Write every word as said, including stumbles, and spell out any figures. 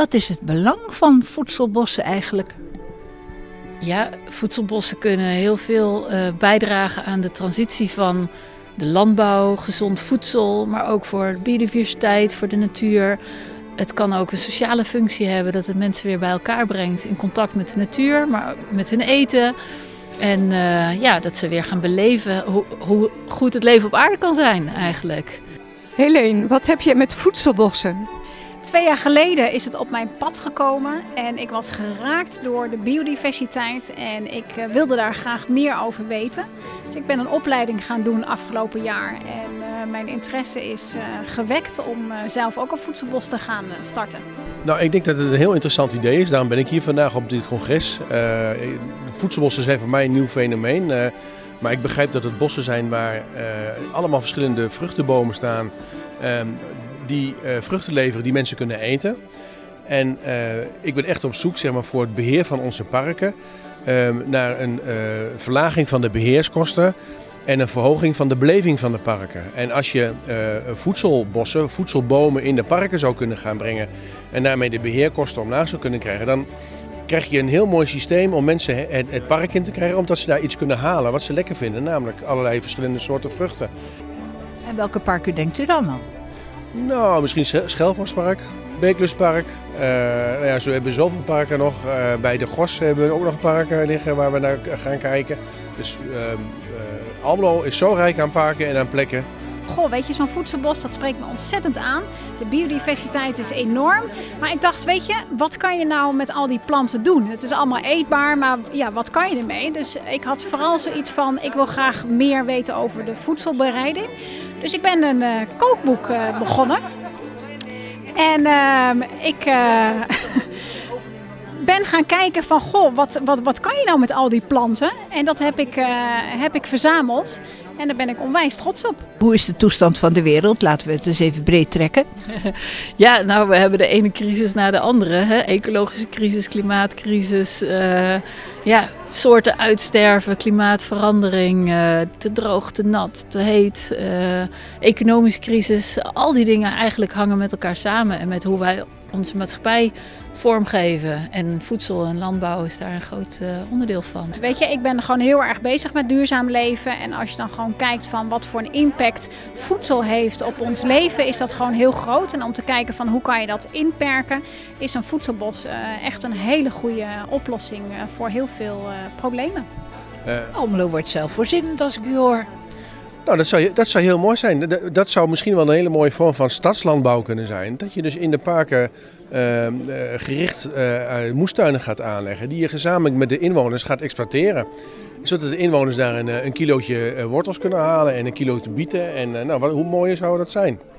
Wat is het belang van voedselbossen eigenlijk? Ja, voedselbossen kunnen heel veel uh, bijdragen aan de transitie van de landbouw, gezond voedsel, maar ook voor biodiversiteit, voor de natuur. Het kan ook een sociale functie hebben, dat het mensen weer bij elkaar brengt in contact met de natuur, maar ook met hun eten. En uh, ja, dat ze weer gaan beleven hoe, hoe goed het leven op aarde kan zijn eigenlijk. Heleen, wat heb je met voedselbossen? Twee jaar geleden is het op mijn pad gekomen en ik was geraakt door de biodiversiteit en ik wilde daar graag meer over weten. Dus ik ben een opleiding gaan doen afgelopen jaar en uh, mijn interesse is uh, gewekt om uh, zelf ook een voedselbos te gaan uh, starten. Nou, ik denk dat het een heel interessant idee is. Daarom ben ik hier vandaag op dit congres. Uh, voedselbossen zijn voor mij een nieuw fenomeen. Uh, maar ik begrijp dat het bossen zijn waar uh, allemaal verschillende vruchtenbomen staan. Uh, die uh, vruchten leveren die mensen kunnen eten. En uh, ik ben echt op zoek, zeg maar, voor het beheer van onze parken uh, naar een uh, verlaging van de beheerskosten en een verhoging van de beleving van de parken. En als je uh, voedselbossen, voedselbomen in de parken zou kunnen gaan brengen en daarmee de beheerkosten omlaag zou kunnen krijgen, dan krijg je een heel mooi systeem om mensen het, het park in te krijgen, omdat ze daar iets kunnen halen wat ze lekker vinden, namelijk allerlei verschillende soorten vruchten. En welke parken denkt u dan aan? Nou, misschien Schelvorstpark, Beekluspark. Uh, nou ja, zo hebben we zoveel parken nog. Uh, bij de Gos hebben we ook nog parken liggen waar we naar gaan kijken. Dus uh, uh, Almelo is zo rijk aan parken en aan plekken. Goh, weet je, zo'n voedselbos, dat spreekt me ontzettend aan. De biodiversiteit is enorm. Maar ik dacht, weet je, wat kan je nou met al die planten doen? Het is allemaal eetbaar, maar ja, wat kan je ermee? Dus ik had vooral zoiets van, ik wil graag meer weten over de voedselbereiding. Dus ik ben een uh, kookboek uh, begonnen. En uh, ik uh, ben gaan kijken van, goh, wat, wat, wat kan je nou met al die planten? En dat heb ik, uh, heb ik verzameld. En daar ben ik onwijs trots op. Hoe is de toestand van de wereld? Laten we het eens even breed trekken. Ja, nou, we hebben de ene crisis na de andere. Hè? Ecologische crisis, klimaatcrisis, uh, ja, soorten uitsterven, klimaatverandering, uh, te droog, te nat, te heet, uh, economische crisis. Al die dingen eigenlijk hangen met elkaar samen en met hoe wij onze maatschappij vormgeven. En voedsel en landbouw is daar een groot uh, onderdeel van. Weet je, ik ben gewoon heel erg bezig met duurzaam leven. En als je dan gewoon kijkt van wat voor een impact voedsel heeft op ons leven, is dat gewoon heel groot. En om te kijken van hoe kan je dat inperken, is een voedselbos uh, echt een hele goede oplossing uh, voor heel veel uh, problemen. Uh, Almelo wordt zelfvoorzienend als ik u hoor. Nou, dat zou, dat zou heel mooi zijn. Dat, dat zou misschien wel een hele mooie vorm van stadslandbouw kunnen zijn. Dat je dus in de parken uh, gericht uh, moestuinen gaat aanleggen die je gezamenlijk met de inwoners gaat exploiteren. Zodat de inwoners daar een, een kilootje wortels kunnen halen en een kilootje bieten. En uh, nou, wat, hoe mooi zou dat zijn?